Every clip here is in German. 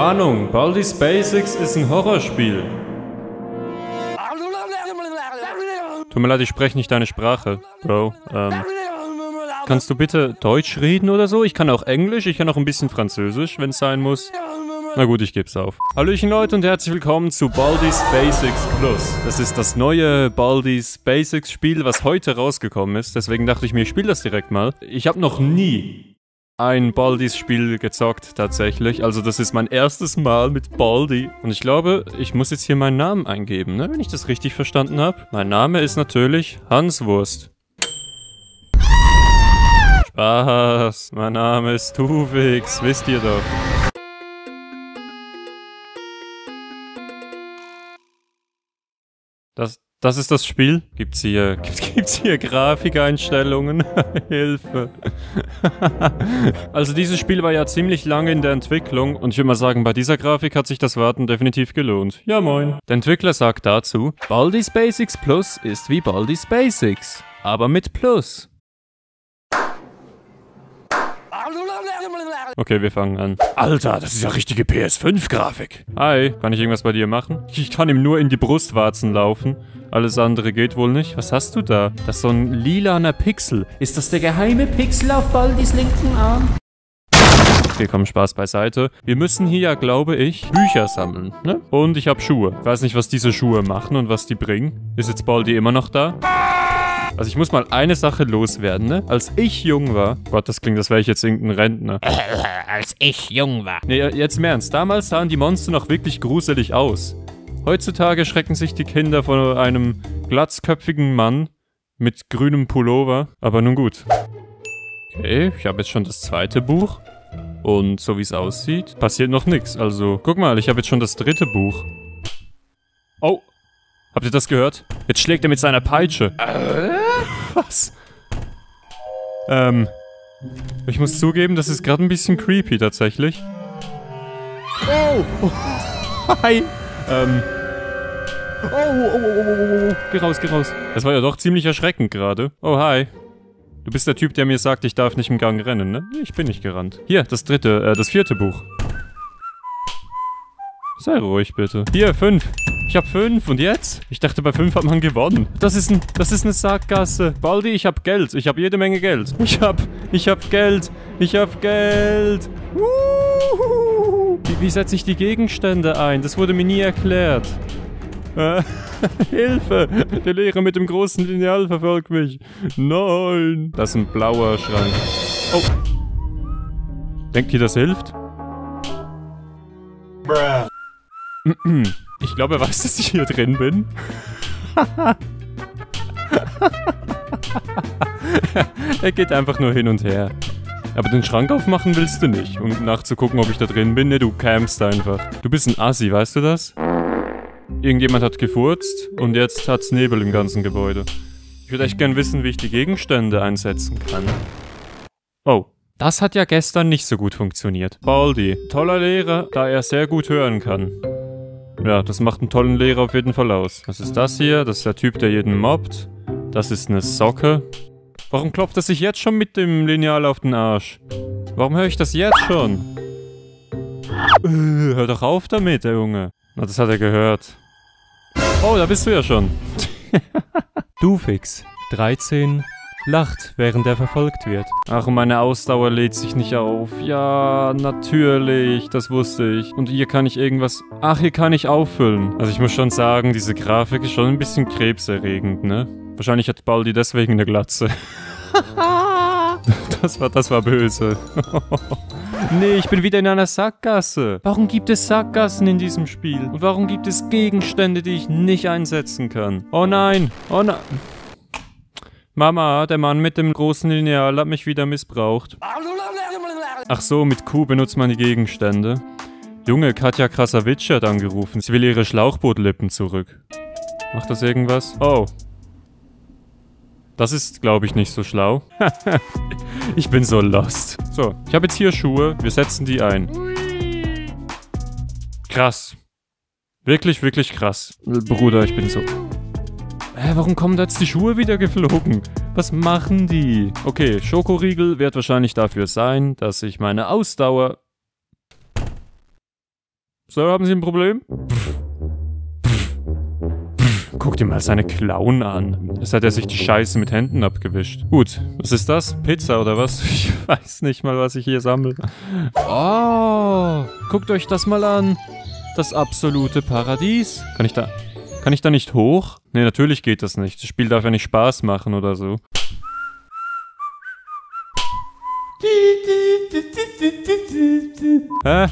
Warnung, Baldi's Basics ist ein Horrorspiel. Tut mir leid, ich spreche nicht deine Sprache, Bro. Kannst du bitte Deutsch reden oder so? Ich kann auch Englisch, ich kann auch ein bisschen Französisch, wenn es sein muss. Na gut, ich geb's auf. Hallöchen Leute und herzlich willkommen zu Baldi's Basics Plus. Das ist das neue Baldi's Basics Spiel, was heute rausgekommen ist. Deswegen dachte ich mir, ich spiele das direkt mal. Ich habe noch nie ein Baldi's Spiel gezockt tatsächlich. Also das ist mein erstes Mal mit Baldi. Und ich glaube, ich muss jetzt hier meinen Namen eingeben, ne? Wenn ich das richtig verstanden habe. Mein Name ist natürlich Hanswurst. Spaß, mein Name ist Dufix, wisst ihr doch. Das ist das Spiel. Gibt's hier Grafikeinstellungen? Hilfe. Also dieses Spiel war ja ziemlich lange in der Entwicklung und ich würde mal sagen, bei dieser Grafik hat sich das Warten definitiv gelohnt. Ja moin. Der Entwickler sagt dazu, Baldi's Basics Plus ist wie Baldi's Basics, aber mit Plus. Okay, wir fangen an. Alter, das ist ja richtige PS5-Grafik. Hi, kann ich irgendwas bei dir machen? Ich kann ihm nur in die Brustwarzen laufen. Alles andere geht wohl nicht. Was hast du da? Das ist so ein lilaner Pixel. Ist das der geheime Pixel auf Baldis linken Arm? Okay, komm, Spaß beiseite. Wir müssen hier ja, glaube ich, Bücher sammeln, ne? Und ich habe Schuhe. Ich weiß nicht, was diese Schuhe machen und was die bringen. Ist jetzt Baldi immer noch da? Also ich muss mal eine Sache loswerden, ne? Als ich jung war... Gott, das klingt, als wäre ich jetzt irgendein Rentner. Als ich jung war. Nee, jetzt im Ernst. Damals sahen die Monster noch wirklich gruselig aus. Heutzutage schrecken sich die Kinder von einem glatzköpfigen Mann mit grünem Pullover. Aber nun gut. Okay, ich habe jetzt schon das zweite Buch. Und so wie es aussieht, passiert noch nichts. Also, guck mal, ich habe jetzt schon das dritte Buch. Oh! Habt ihr das gehört? Jetzt schlägt er mit seiner Peitsche. Was? Ich muss zugeben, das ist gerade ein bisschen creepy tatsächlich. Oh! Hi! Oh. Geh raus, geh raus. Das war ja doch ziemlich erschreckend gerade. Oh, hi. Du bist der Typ, der mir sagt, ich darf nicht im Gang rennen, ne? Ich bin nicht gerannt. Hier, das vierte Buch. Sei ruhig, bitte. Hier, 5. Ich habe 5 und jetzt? Ich dachte, bei 5 hat man gewonnen. Das ist eine Sackgasse. Baldi, ich habe Geld. Ich habe jede Menge Geld. Ich hab Geld. Ich hab Geld. Wie setze ich die Gegenstände ein? Das wurde mir nie erklärt. Hilfe! Der Lehrer mit dem großen Lineal verfolgt mich. Nein! Das ist ein blauer Schrank. Oh! Denkt ihr, das hilft? Bruh. Ich glaube, er weiß, dass ich hier drin bin. Er geht einfach nur hin und her. Aber den Schrank aufmachen willst du nicht, um nachzugucken, ob ich da drin bin. Ne, du campst einfach. Du bist ein Assi, weißt du das? Irgendjemand hat gefurzt und jetzt hat's Nebel im ganzen Gebäude. Ich würde echt gern wissen, wie ich die Gegenstände einsetzen kann. Oh. Das hat ja gestern nicht so gut funktioniert. Baldi, toller Lehrer, da er sehr gut hören kann. Ja, das macht einen tollen Lehrer auf jeden Fall aus. Was ist das hier? Das ist der Typ, der jeden mobbt. Das ist eine Socke. Warum klopft er sich jetzt schon mit dem Lineal auf den Arsch? Warum höre ich das jetzt schon? Hör doch auf damit, der Junge. Na, das hat er gehört. Oh, da bist du ja schon. Dufix, 13, lacht, während er verfolgt wird. Ach, meine Ausdauer lädt sich nicht auf. Ja, natürlich, das wusste ich. Und hier kann ich irgendwas... Ach, hier kann ich auffüllen. Also ich muss schon sagen, diese Grafik ist schon ein bisschen krebserregend, ne? Wahrscheinlich hat Baldi deswegen eine Glatze. Das war böse. Nee, ich bin wieder in einer Sackgasse. Warum gibt es Sackgassen in diesem Spiel? Und warum gibt es Gegenstände, die ich nicht einsetzen kann? Oh nein, oh nein. Mama, der Mann mit dem großen Lineal hat mich wieder missbraucht. Ach so, mit Q benutzt man die Gegenstände. Junge, Katja Krasavitsch hat angerufen. Sie will ihre Schlauchbootlippen zurück. Macht das irgendwas? Oh. Das ist, glaube ich, nicht so schlau. Ich bin so lost. So, ich habe jetzt hier Schuhe. Wir setzen die ein. Krass. Wirklich, wirklich krass. Bruder, ich bin so... Hä, warum kommen da jetzt die Schuhe wieder geflogen? Was machen die? Okay, Schokoriegel wird wahrscheinlich dafür sein, dass ich meine Ausdauer... So, haben Sie ein Problem? Guck dir mal seine Klauen an. Jetzt hat er sich die Scheiße mit Händen abgewischt. Gut, was ist das? Pizza oder was? Ich weiß nicht mal, was ich hier sammle. Oh, guckt euch das mal an. Das absolute Paradies. Kann ich da nicht hoch? Nee, natürlich geht das nicht. Das Spiel darf ja nicht Spaß machen oder so. Hä?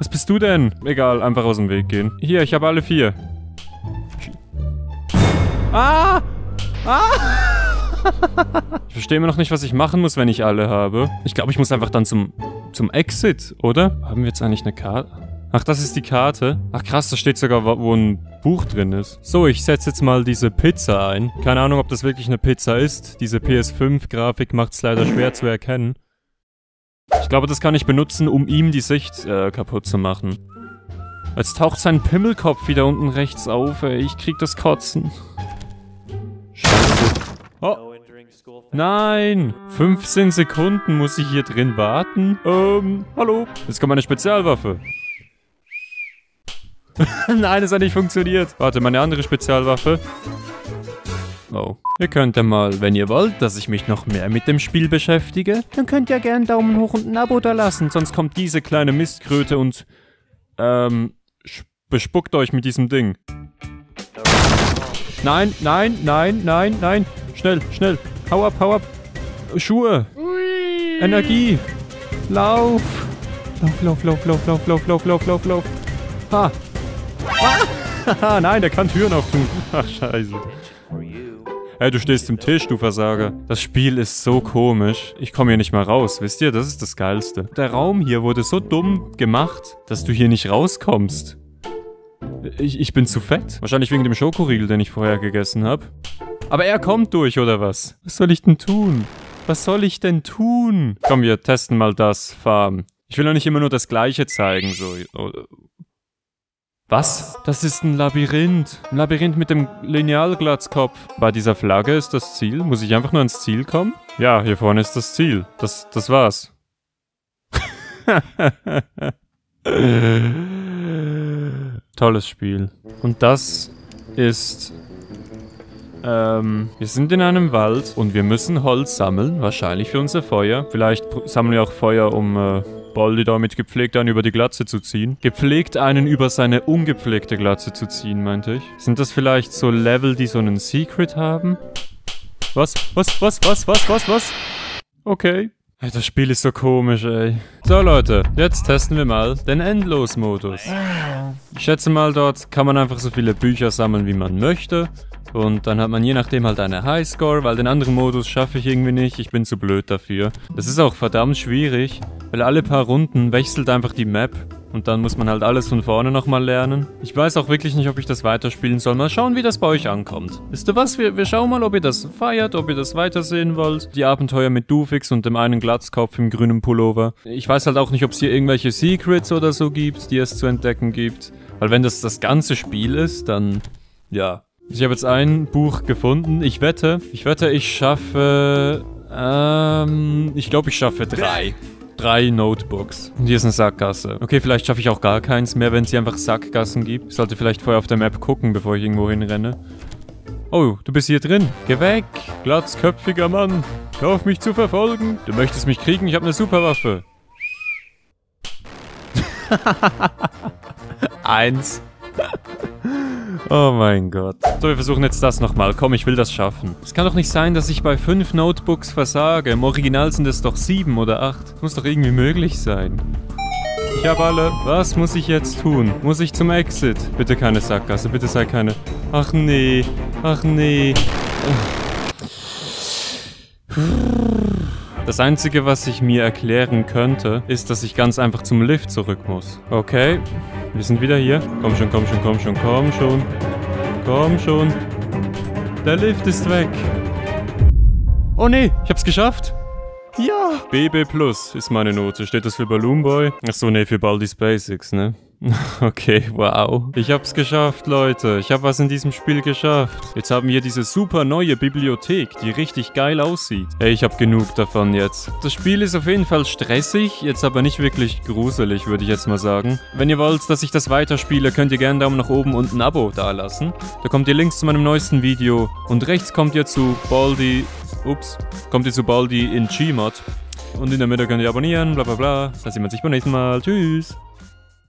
Was bist du denn? Egal, einfach aus dem Weg gehen. Hier, ich habe alle vier. Ah! Ah! Ich verstehe immer noch nicht, was ich machen muss, wenn ich alle habe. Ich glaube, ich muss einfach dann zum Exit, oder? Haben wir jetzt eigentlich eine Karte? Ach, das ist die Karte. Ach krass, da steht sogar, wo ein Buch drin ist. So, ich setze jetzt mal diese Pizza ein. Keine Ahnung, ob das wirklich eine Pizza ist. Diese PS5-Grafik macht es leider schwer zu erkennen. Ich glaube, das kann ich benutzen, um ihm die Sicht kaputt zu machen. Jetzt taucht sein Pimmelkopf wieder unten rechts auf, ey. Ich krieg das Kotzen. Scheiße. Oh. Nein! 15 Sekunden muss ich hier drin warten. Hallo? Jetzt kommt meine Spezialwaffe. Nein, das hat nicht funktioniert. Warte, meine andere Spezialwaffe. Oh. Ihr könnt ja mal, wenn ihr wollt, dass ich mich noch mehr mit dem Spiel beschäftige, dann könnt ihr gerne einen Daumen hoch und ein Abo da lassen, sonst kommt diese kleine Mistkröte und bespuckt euch mit diesem Ding. Nein, nein, nein, nein, nein. Schnell, schnell. Hau ab, hau ab. Schuhe. Ui. Energie. Lauf. Lauf, lauf, lauf, lauf, lauf, lauf, lauf, lauf, lauf. Ha. Ah. Nein, der kann Türen auftun. Ach, scheiße. Hey, du stehst im Tisch, du Versager. Das Spiel ist so komisch. Ich komme hier nicht mal raus, wisst ihr? Das ist das Geilste. Der Raum hier wurde so dumm gemacht, dass du hier nicht rauskommst. Ich bin zu fett. Wahrscheinlich wegen dem Schokoriegel, den ich vorher gegessen habe. Aber er kommt durch, oder was? Was soll ich denn tun? Was soll ich denn tun? Komm, wir testen mal das Farm. Ich will doch nicht immer nur das Gleiche zeigen, so... Was? Das ist ein Labyrinth. Ein Labyrinth mit dem Linealglatzkopf. Bei dieser Flagge ist das Ziel. Muss ich einfach nur ans Ziel kommen? Ja, hier vorne ist das Ziel. Das war's. Tolles Spiel. Und das ist... wir sind in einem Wald und wir müssen Holz sammeln. Wahrscheinlich für unser Feuer. Vielleicht sammeln wir auch Feuer, um... Baldi damit gepflegt einen über die Glatze zu ziehen. Gepflegt einen über seine ungepflegte Glatze zu ziehen, meinte ich. Sind das vielleicht so Level, die so einen Secret haben? Was? Okay. Das Spiel ist so komisch, ey. So, Leute, jetzt testen wir mal den Endlos-Modus. Ich schätze mal, dort kann man einfach so viele Bücher sammeln, wie man möchte. Und dann hat man je nachdem halt eine Highscore, weil den anderen Modus schaffe ich irgendwie nicht. Ich bin zu blöd dafür. Das ist auch verdammt schwierig, weil alle paar Runden wechselt einfach die Map. Und dann muss man halt alles von vorne nochmal lernen. Ich weiß auch wirklich nicht, ob ich das weiterspielen soll. Mal schauen, wie das bei euch ankommt. Wisst ihr was? Wir schauen mal, ob ihr das feiert, ob ihr das weitersehen wollt. Die Abenteuer mit Dufix und dem einen Glatzkopf im grünen Pullover. Ich weiß halt auch nicht, ob es hier irgendwelche Secrets oder so gibt, die es zu entdecken gibt. Weil wenn das das ganze Spiel ist, dann... ja... Ich habe jetzt ein Buch gefunden. Ich wette, ich schaffe... ich glaube, ich schaffe drei. Drei Notebooks. Und hier ist eine Sackgasse. Okay, vielleicht schaffe ich auch gar keins mehr, wenn es hier einfach Sackgassen gibt. Ich sollte vielleicht vorher auf der Map gucken, bevor ich irgendwo hinrenne. Oh, du bist hier drin. Geh weg, glatzköpfiger Mann. Hör auf, mich zu verfolgen. Du möchtest mich kriegen? Ich habe eine Superwaffe. 1. Oh mein Gott. So, wir versuchen jetzt das nochmal. Komm, ich will das schaffen. Es kann doch nicht sein, dass ich bei 5 Notebooks versage. Im Original sind es doch 7 oder 8. Das muss doch irgendwie möglich sein. Ich habe alle. Was muss ich jetzt tun? Muss ich zum Exit? Bitte keine Sackgasse. Bitte sei keine... Ach nee. Ach nee. Das Einzige, was ich mir erklären könnte, ist, dass ich ganz einfach zum Lift zurück muss. Okay. Wir sind wieder hier. Komm schon, komm schon, komm schon, komm schon. Komm schon. Der Lift ist weg. Oh nee, ich hab's geschafft. Ja. BB+ ist meine Note. Steht das für Balloon Boy? Achso, nee, für Baldi's Basics, ne? Okay, wow. Ich hab's geschafft, Leute. Ich hab was in diesem Spiel geschafft. Jetzt haben wir diese super neue Bibliothek, die richtig geil aussieht. Ey, ich hab genug davon jetzt. Das Spiel ist auf jeden Fall stressig, jetzt aber nicht wirklich gruselig, würde ich jetzt mal sagen. Wenn ihr wollt, dass ich das weiterspiele, könnt ihr gerne einen Daumen nach oben und ein Abo dalassen. Da kommt ihr links zu meinem neuesten Video und rechts kommt ihr zu Baldi... Ups. Kommt ihr zu Baldi in G-Mod. Und in der Mitte könnt ihr abonnieren, bla bla bla. Da sehen wir uns beim nächsten Mal. Tschüss.